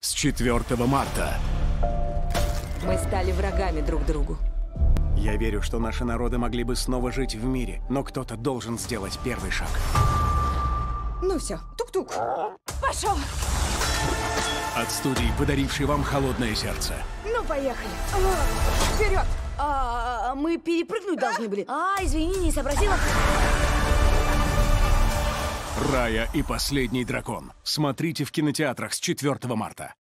С 4 марта. Мы стали врагами друг другу. Я верю, что наши народы могли бы снова жить в мире, но кто-то должен сделать первый шаг. Ну все, тук-тук. Пошел. От студии, подарившей вам холодное сердце. Ну, поехали. Вперед. Мы перепрыгнуть должны были. Извини, не сообразила. Райя и последний дракон. Смотрите в кинотеатрах с 4 марта.